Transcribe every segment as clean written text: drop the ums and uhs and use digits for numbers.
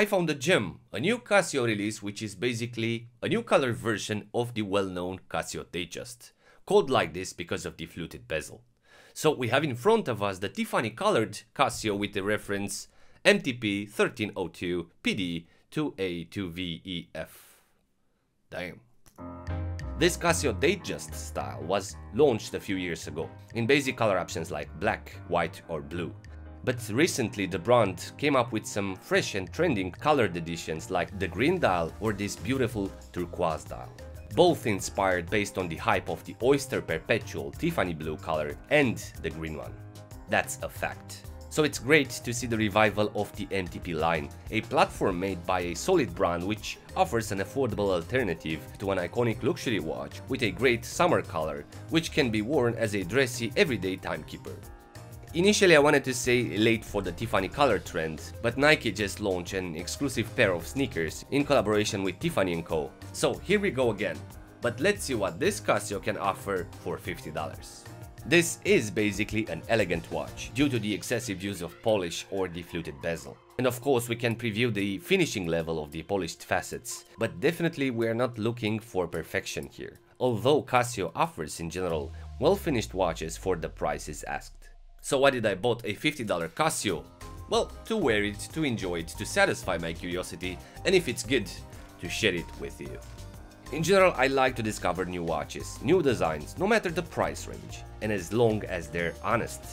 I found a gem, a new Casio release which is basically a new color version of the well-known Casio Datejust, called like this because of the fluted bezel. So we have in front of us the Tiffany colored Casio with the reference MTP 1302 PD 2A2VEF. Damn. This Casio Datejust style was launched a few years ago, in basic color options like black, white or blue. But recently the brand came up with some fresh and trending colored editions like the green dial or this beautiful turquoise dial. Both inspired based on the hype of the Oyster Perpetual Tiffany blue color and the green one. That's a fact. So it's great to see the revival of the MTP line, a platform made by a solid brand which offers an affordable alternative to an iconic luxury watch with a great summer color, which can be worn as a dressy everyday timekeeper. Initially I wanted to say late for the Tiffany color trend, but Nike just launched an exclusive pair of sneakers in collaboration with Tiffany & Co. So here we go again, but let's see what this Casio can offer for $50. This is basically an elegant watch, due to the excessive use of polish or the fluted bezel. And of course we can preview the finishing level of the polished facets, but definitely we are not looking for perfection here, although Casio offers in general well-finished watches for the prices asked. So why did I bought a $50 Casio? Well, to wear it, to enjoy it, to satisfy my curiosity, and if it's good, to share it with you. In general, I like to discover new watches, new designs, no matter the price range, and as long as they're honest.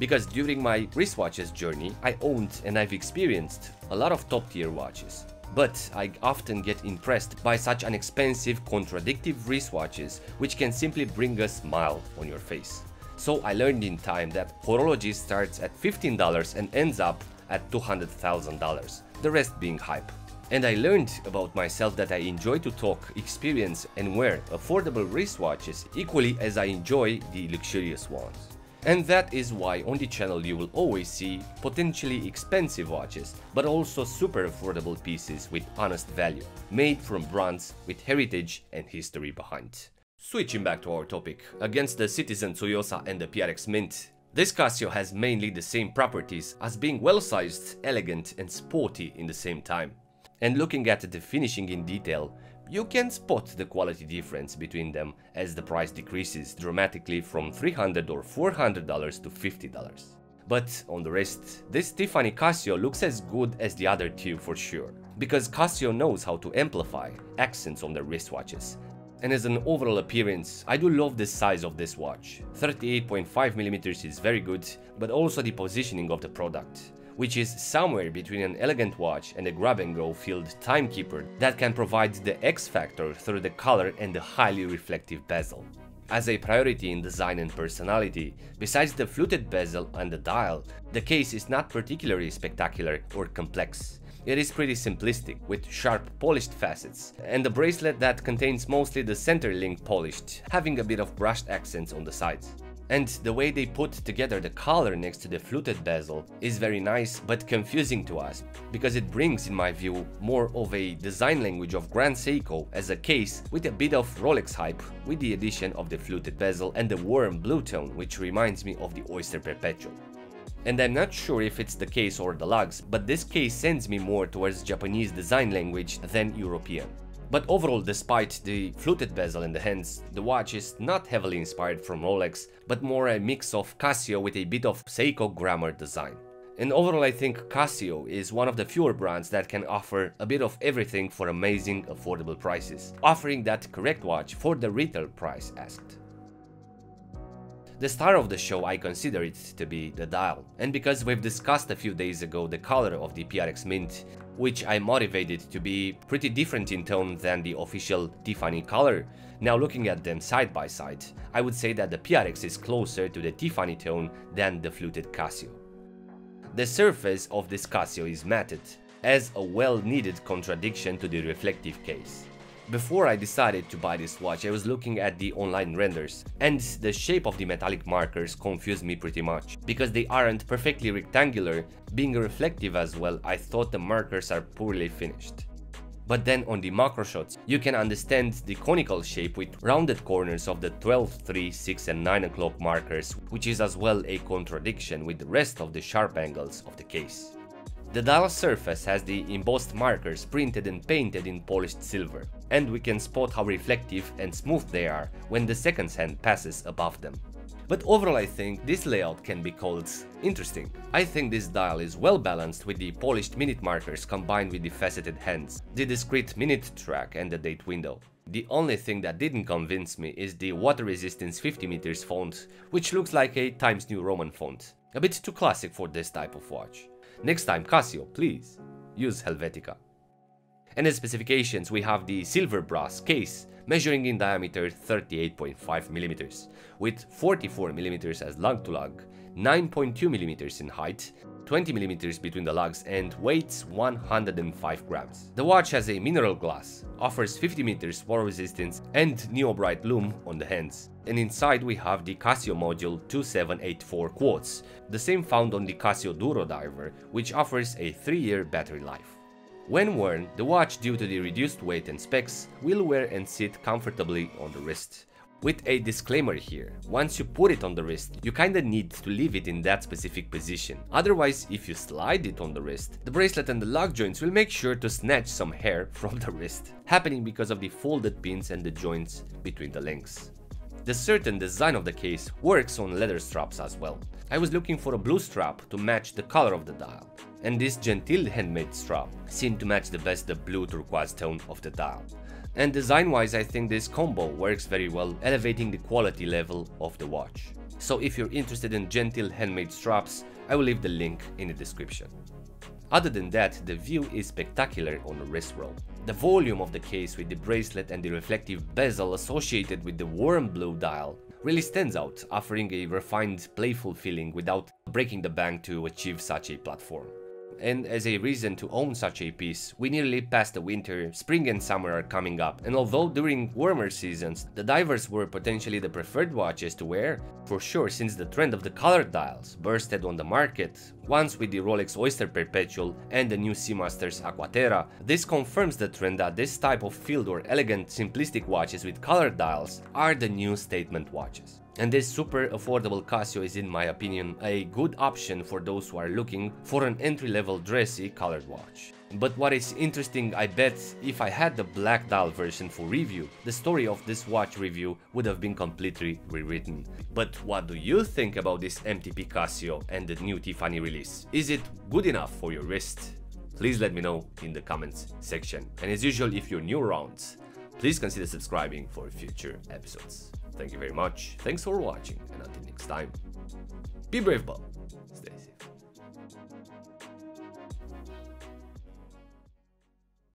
Because during my wristwatches journey, I owned and I've experienced a lot of top-tier watches. But I often get impressed by such inexpensive, contradictive wristwatches, which can simply bring a smile on your face. So I learned in time that horology starts at $15 and ends up at $200,000, the rest being hype. And I learned about myself that I enjoy to talk, experience and wear affordable wristwatches equally as I enjoy the luxurious ones. And that is why on the channel you will always see potentially expensive watches, but also super affordable pieces with honest value, made from brands with heritage and history behind. Switching back to our topic, against the Citizen Tsuyosa and the PRX Mint, this Casio has mainly the same properties as being well-sized, elegant and sporty in the same time. And looking at the finishing in detail, you can spot the quality difference between them as the price decreases dramatically from $300 or $400 to $50. But on the rest, this Tiffany Casio looks as good as the other two for sure, because Casio knows how to amplify accents on their wristwatches. And as an overall appearance, I do love the size of this watch. 38.5mm is very good, but also the positioning of the product, which is somewhere between an elegant watch and a grab-and-go field timekeeper that can provide the X factor through the color and the highly reflective bezel. As a priority in design and personality, besides the fluted bezel and the dial, the case is not particularly spectacular or complex. It is pretty simplistic, with sharp polished facets and a bracelet that contains mostly the center link polished, having a bit of brushed accents on the sides. And the way they put together the color next to the fluted bezel is very nice but confusing to us, because it brings in my view more of a design language of Grand Seiko as a case with a bit of Rolex hype, with the addition of the fluted bezel and the warm blue tone which reminds me of the Oyster Perpetual. And I'm not sure if it's the case or the lugs, but this case sends me more towards Japanese design language than European. But overall, despite the fluted bezel in the hands, the watch is not heavily inspired from Rolex, but more a mix of Casio with a bit of Seiko grammar design. And overall I think Casio is one of the fewer brands that can offer a bit of everything for amazing affordable prices, offering that correct watch for the retail price asked. The star of the show, I consider it to be the dial, and because we've discussed a few days ago the color of the PRX Mint, which I motivated to be pretty different in tone than the official Tiffany color, now looking at them side by side, I would say that the PRX is closer to the Tiffany tone than the fluted Casio. The surface of this Casio is matted, as a well-needed contradiction to the reflective case. Before I decided to buy this watch, I was looking at the online renders, and the shape of the metallic markers confused me pretty much, because they aren't perfectly rectangular, being reflective as well. I thought the markers are poorly finished. But then on the macro shots, you can understand the conical shape with rounded corners of the 12, 3, 6 and 9 o'clock markers, which is as well a contradiction with the rest of the sharp angles of the case. The dial surface has the embossed markers printed and painted in polished silver, and we can spot how reflective and smooth they are when the seconds hand passes above them. But overall I think this layout can be called interesting. I think this dial is well balanced with the polished minute markers combined with the faceted hands, the discrete minute track and the date window. The only thing that didn't convince me is the water resistance 50 m font, which looks like a Times New Roman font. A bit too classic for this type of watch. Next time Casio, please, use Helvetica. And as specifications we have the silver brass case, measuring in diameter 38.5 mm, with 44 mm as lug-to-lug, 9.2 mm in height, 20 mm between the lugs and weights 105 grams. The watch has a mineral glass, offers 50 m water resistance and neobrite lume on the hands. And inside we have the Casio Module 2784 quartz, the same found on the Casio Duro Diver, which offers a 3-year battery life. When worn, the watch, due to the reduced weight and specs, will wear and sit comfortably on the wrist. With a disclaimer here, once you put it on the wrist, you kinda need to leave it in that specific position. Otherwise, if you slide it on the wrist, the bracelet and the lug joints will make sure to snatch some hair from the wrist, happening because of the folded pins and the joints between the links. The certain design of the case works on leather straps as well. I was looking for a blue strap to match the color of the dial, and this genteel handmade strap seemed to match the best the blue turquoise tone of the dial. And design-wise I think this combo works very well, elevating the quality level of the watch. So if you're interested in genteel handmade straps, I will leave the link in the description. Other than that, the view is spectacular on the wrist roll. The volume of the case with the bracelet and the reflective bezel associated with the warm blue dial really stands out, offering a refined, playful feeling without breaking the bank to achieve such a platform. And as a reason to own such a piece, we nearly passed the winter, spring and summer are coming up, and although during warmer seasons the divers were potentially the preferred watches to wear, for sure since the trend of the colored dials bursted on the market, once with the Rolex Oyster Perpetual and the new Seamaster's Aqua Terra, this confirms the trend that this type of field or elegant, simplistic watches with colored dials are the new statement watches. And this super affordable Casio is, in my opinion, a good option for those who are looking for an entry-level dressy colored watch. But what is interesting, I bet if I had the black dial version for review, the story of this watch review would have been completely rewritten. But what do you think about this MTP Casio and the new Tiffany release? Is it good enough for your wrist? Please let me know in the comments section. And as usual, if you're new around, please consider subscribing for future episodes. Thank you very much, thanks for watching, and until next time, be brave but stay safe.